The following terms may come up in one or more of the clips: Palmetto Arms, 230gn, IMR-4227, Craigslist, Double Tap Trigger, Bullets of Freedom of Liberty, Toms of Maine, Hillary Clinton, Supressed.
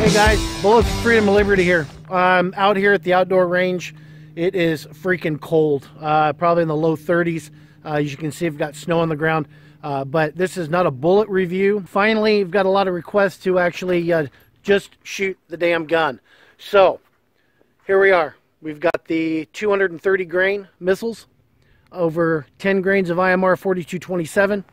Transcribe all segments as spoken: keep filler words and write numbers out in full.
Hey guys, Bullets of Freedom of Liberty here. I'm out here at the outdoor range. It is freaking cold, uh, probably in the low thirties. Uh, as you can see, I've got snow on the ground, uh, but this is not a bullet review. Finally, we've got a lot of requests to actually uh, just shoot the damn gun. So here we are. We've got the two hundred thirty grain missiles, over ten grains of I M R forty-two twenty-seven.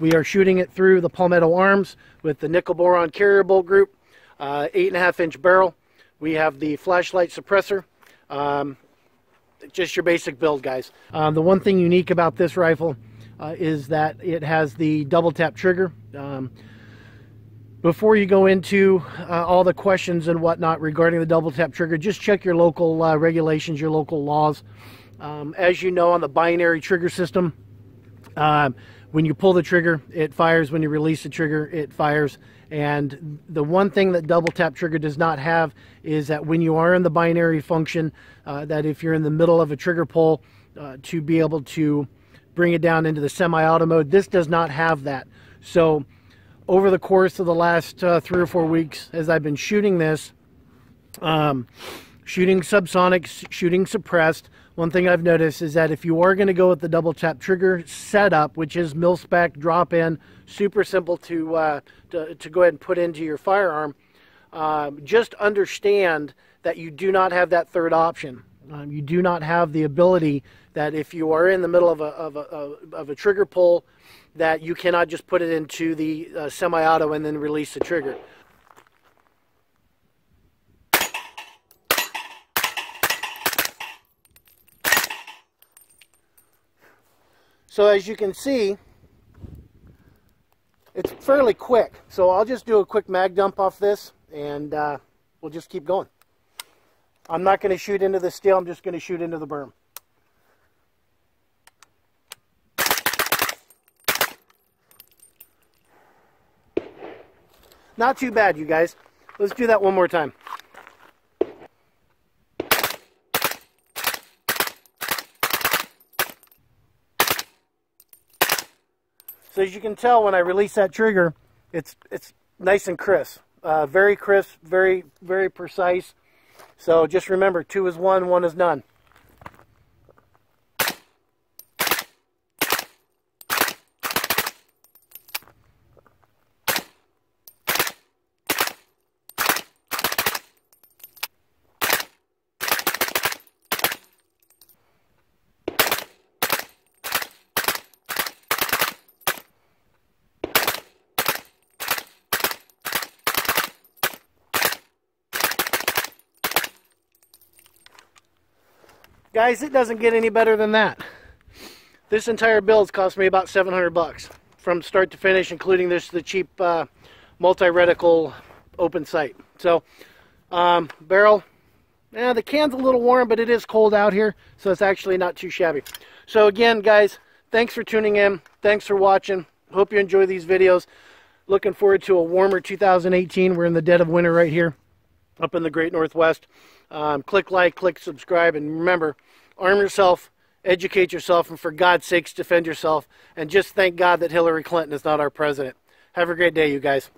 We are shooting it through the Palmetto Arms with the nickel boron carrier bolt group. Uh, eight and a half inch barrel. We have the flashlight suppressor. Um, just your basic build, guys. Um, the one thing unique about this rifle uh, is that it has the double tap trigger. Um, before you go into uh, all the questions and whatnot regarding the double tap trigger, just check your local uh, regulations, your local laws. Um, as you know, on the binary trigger system, uh, when you pull the trigger, it fires. When you release the trigger, it fires. And the one thing that double tap trigger does not have is that when you are in the binary function, uh, that if you're in the middle of a trigger pull, uh, to be able to bring it down into the semi-auto mode, this does not have that. So over the course of the last uh, three or four weeks, as I've been shooting this, um, shooting subsonic, shooting suppressed, one thing I've noticed is that if you are going to go with the double tap trigger setup, which is mil-spec drop in, super simple to, uh, to, to go ahead and put into your firearm, uh, just understand that you do not have that third option. Um, you do not have the ability that if you are in the middle of a, of a, of a trigger pull, that you cannot just put it into the uh, semi-auto and then release the trigger. So as you can see, it's fairly quick. So I'll just do a quick mag dump off this, and uh, we'll just keep going. I'm not going to shoot into the steel. I'm just going to shoot into the berm. Not too bad, you guys. Let's do that one more time. So as you can tell, when I release that trigger, it's it's nice and crisp, uh, very crisp, very very precise. So just remember, two is one, one is none. Guys, it doesn't get any better than that. This entire build's cost me about seven hundred bucks from start to finish, including this the cheap uh, multi-reticle open sight. So, um, barrel. Yeah, the can's a little warm, but it is cold out here, so it's actually not too shabby. So again, guys, thanks for tuning in. Thanks for watching. Hope you enjoy these videos. Looking forward to a warmer two thousand eighteen. We're in the dead of winter right here, up in the Great Northwest. Um, click like, click subscribe, and remember, arm yourself, educate yourself, and for God's sakes, defend yourself, and just thank God that Hillary Clinton is not our president. Have a great day, you guys.